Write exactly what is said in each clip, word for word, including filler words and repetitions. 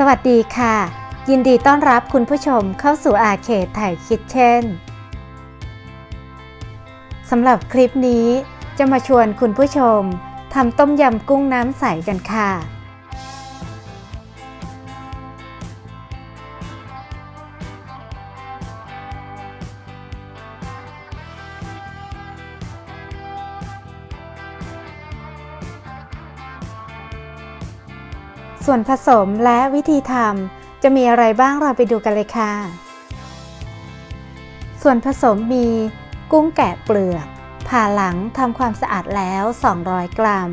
สวัสดีค่ะยินดีต้อนรับคุณผู้ชมเข้าสู่อาร์เคดไทยคิทเช่นสำหรับคลิปนี้จะมาชวนคุณผู้ชมทำต้มยำกุ้งน้ำใสกันค่ะส่วนผสมและวิธีทำจะมีอะไรบ้างเราไปดูกันเลยค่ะส่วนผสมมีกุ้งแกะเปลือกผ่าหลังทำความสะอาดแล้วสองร้อยกรัม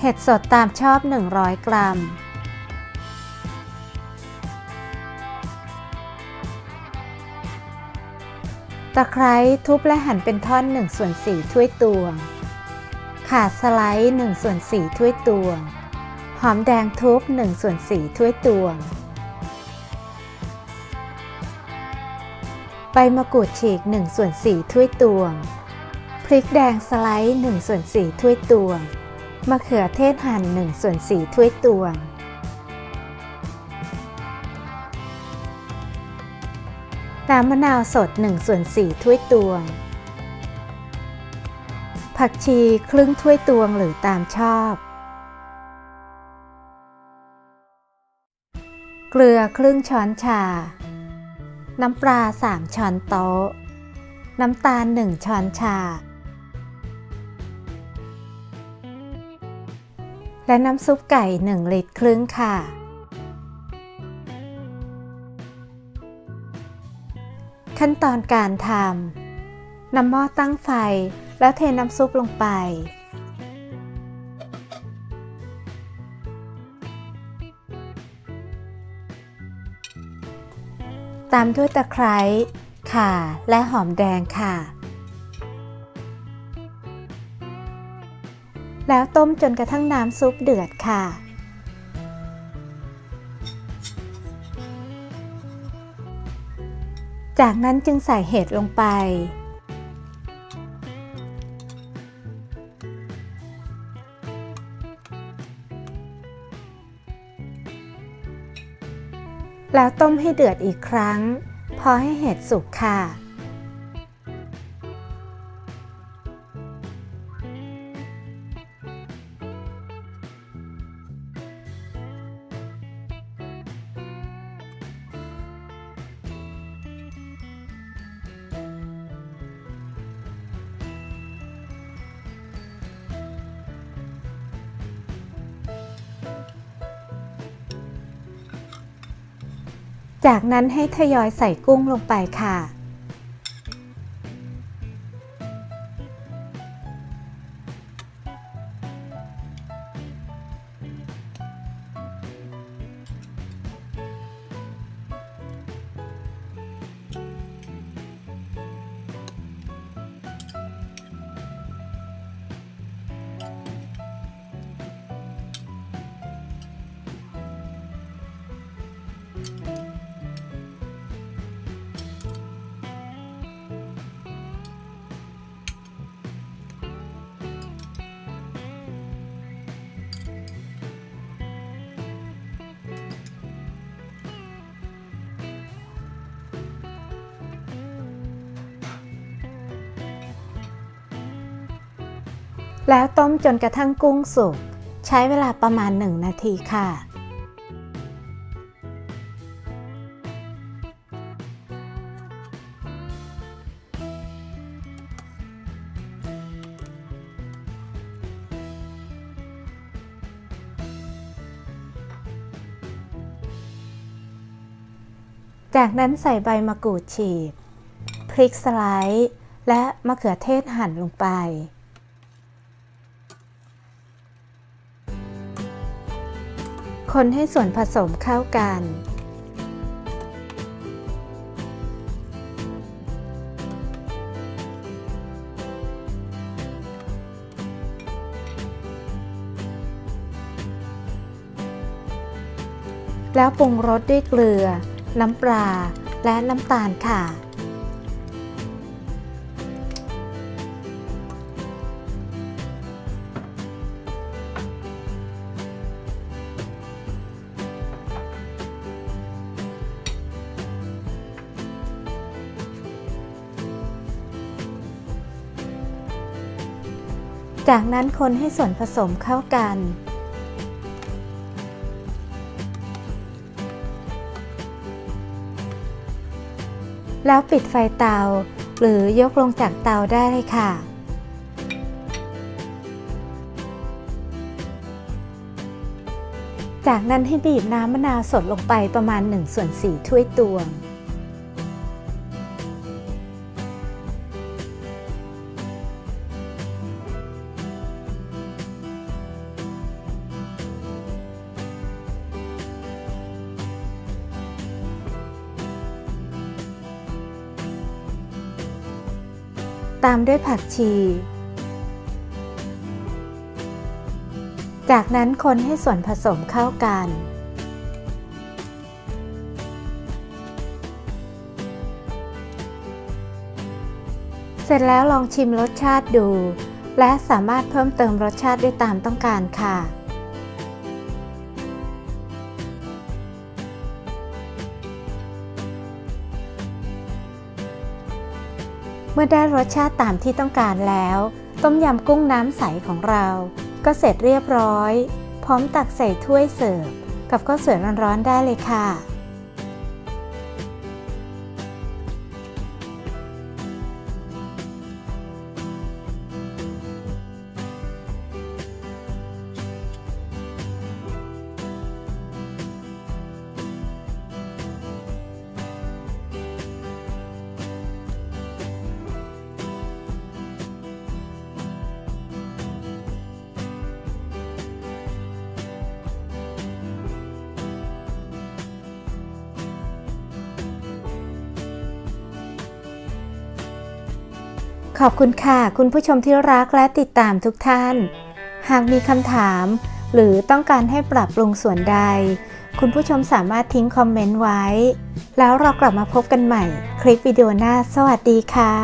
เห็ดสดตามชอบหนึ่งร้อยกรัมตะไคร้ทุบและหั่นเป็นท่อนหนึ่งส่วนสี่ถ้วยตวงข่าสไลด์หนึ่งส่วนสี่ถ้วยตวงหอมแดงทุบหนึ่งส่วนสี่ถ้วยตวงใบมะกรูดฉีกหนึ่งส่วนสี่ถ้วยตวงพริกแดงสไลด์หนึ่งส่วนสี่ถ้วยตวงมะเขือเทศหั่นหนึ่งส่วนสี่ถ้วยตวงน้ำมะนาวสดหนึ่งส่วนสี่ถ้วยตวงผักชีครึ่งถ้วยตวงหรือตามชอบเกลือครึ่งช้อนชาน้ำปลาสามช้อนโต๊ะน้ำตาลหนึ่งช้อนชาและน้ำซุปไก่หนึ่งลิตรครึ่งค่ะขั้นตอนการทำนำหม้อตั้งไฟแล้วเทน้ำซุปลงไปตามด้วยตะไคร้ข่าและหอมแดงค่ะแล้วต้มจนกระทั่งน้ำซุปเดือดค่ะจากนั้นจึงใส่เห็ดลงไปแล้วต้มให้เดือดอีกครั้งพอให้เห็ดสุกค่ะจากนั้นให้ทยอยใส่กุ้งลงไปค่ะแล้วต้มจนกระทั่งกุ้งสุกใช้เวลาประมาณหนึ่งนาทีค่ะจากนั้นใส่ใบมะกรูดฉีกพริกสไลด์และมะเขือเทศหั่นลงไปคนให้ส่วนผสมเข้ากันแล้วปรุงรสด้วยเกลือน้ำปลาและน้ำตาลค่ะ จากนั้นคนให้ส่วนผสมเข้ากันแล้วปิดไฟเตาหรือยกลงจากเตาได้เลยค่ะจากนั้นให้บีบน้ำมะนาวสดลงไปประมาณหนึ่งส่วนสี่ถ้วยตวงตามด้วยผักชีจากนั้นคนให้ส่วนผสมเข้ากันเสร็จแล้วลองชิมรสชาติดูและสามารถเพิ่มเติมรสชาติได้ตามต้องการค่ะเมื่อได้รสชาติตามที่ต้องการแล้วต้มยำกุ้งน้ำใสของเราก็เสร็จเรียบร้อยพร้อมตักใส่ถ้วยเสิร์ฟกับข้าวสวยร้อนๆได้เลยค่ะขอบคุณค่ะคุณผู้ชมที่รักและติดตามทุกท่านหากมีคำถามหรือต้องการให้ปรับปรุงส่วนใดคุณผู้ชมสามารถทิ้งคอมเมนต์ไว้แล้วเรากลับมาพบกันใหม่คลิปวิดีโอหน้าสวัสดีค่ะ